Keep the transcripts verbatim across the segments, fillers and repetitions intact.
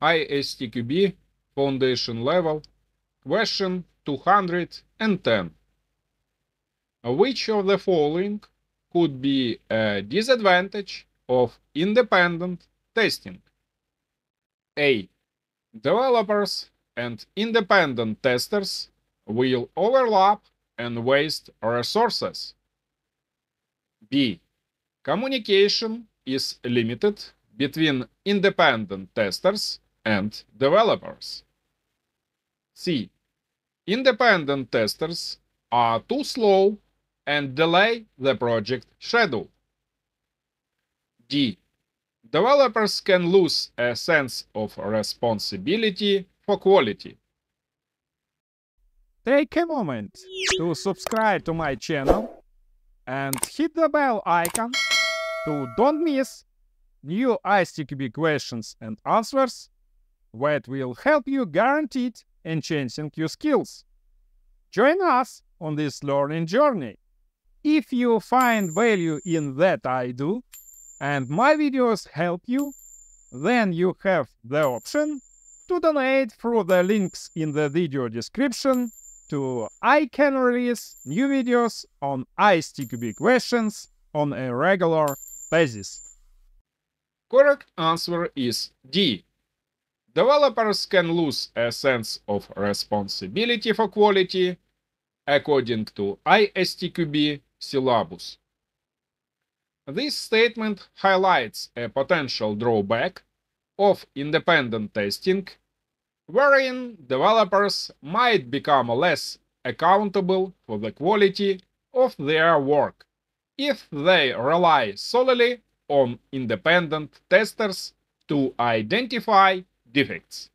I S T Q B Foundation Level, question two hundred ten. Which of the following could be a disadvantage of independent testing? A. Developers and independent testers will overlap and waste resources. B. Communication is limited between independent testers and developers. C. Independent testers are too slow and delay the project schedule. D. Developers can lose a sense of responsibility for quality. Take a moment to subscribe to my channel and hit the bell icon to don't miss new I S T Q B questions and answers that will help you guaranteed enhancing your skills. Join us on this learning journey. If you find value in that I do, and my videos help you, then you have the option to donate through the links in the video description to I can release new videos on I S T Q B questions on a regular basis. Correct answer is D. Developers can lose a sense of responsibility for quality according to I S T Q B syllabus. This statement highlights a potential drawback of independent testing, wherein developers might become less accountable for the quality of their work if they rely solely on independent testers to identify defects.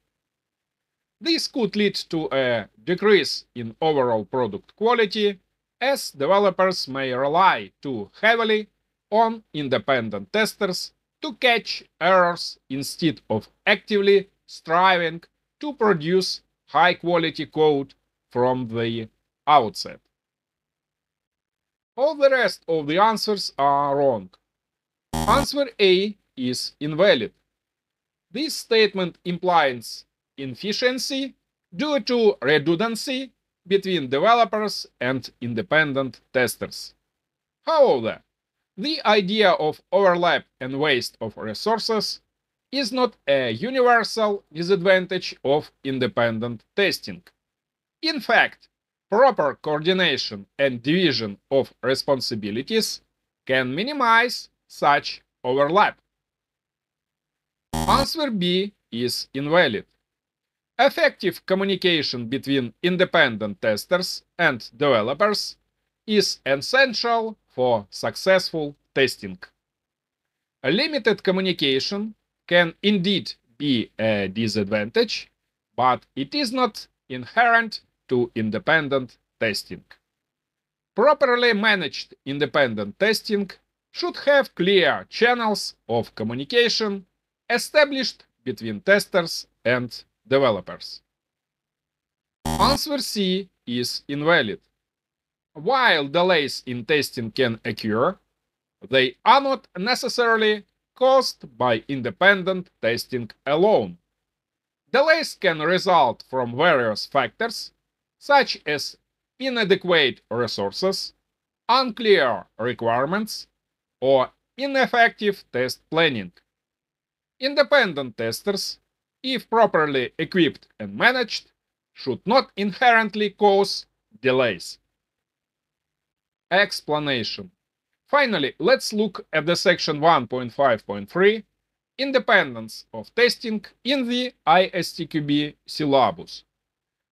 This could lead to a decrease in overall product quality, as developers may rely too heavily on independent testers to catch errors instead of actively striving to produce high-quality code from the outset. All the rest of the answers are wrong. Answer A is invalid. This statement implies inefficiency due to redundancy between developers and independent testers. However, the idea of overlap and waste of resources is not a universal disadvantage of independent testing. In fact, proper coordination and division of responsibilities can minimize such overlap. Answer B is invalid. Effective communication between independent testers and developers is essential for successful testing. A limited communication can indeed be a disadvantage, but it is not inherent to independent testing. Properly managed independent testing should have clear channels of communication established between testers and developers. Answer C is invalid. While delays in testing can occur, they are not necessarily caused by independent testing alone. Delays can result from various factors, such as inadequate resources, unclear requirements, or ineffective test planning. Independent testers, if properly equipped and managed, should not inherently cause delays. Explanation. Finally, let's look at the section one point five point three, Independence of Testing in the I S T Q B syllabus,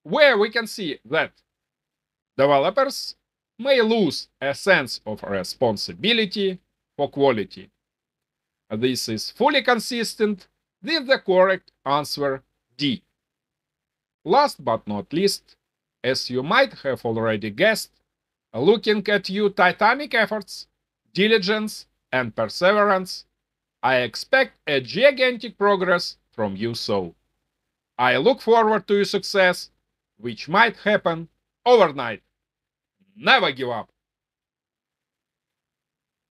where we can see that developers may lose a sense of responsibility for quality. This is fully consistent with the correct answer D. Last but not least, as you might have already guessed, looking at your titanic efforts, diligence, and perseverance, I expect a gigantic progress from you so. I look forward to your success, which might happen overnight. Never give up!